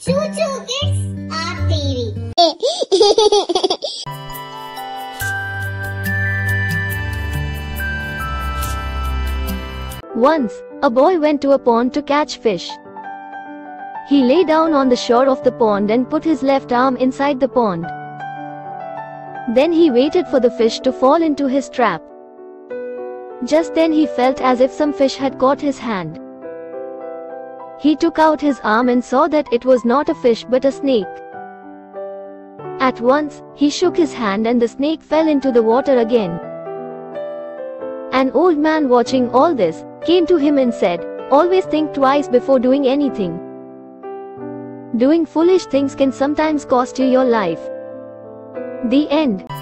ChuChu KIDS R tv. Once, a boy went to a pond to catch fish. He lay down on the shore of the pond and put his left arm inside the pond. Then he waited for the fish to fall into his trap. Just then he felt as if some fish had caught his hand. He took out his arm and saw that it was not a fish but a snake. At once, he shook his hand and the snake fell into the water again. An old man watching all this, came to him and said, "Always think twice before doing anything. Doing foolish things can sometimes cost you your life." The end.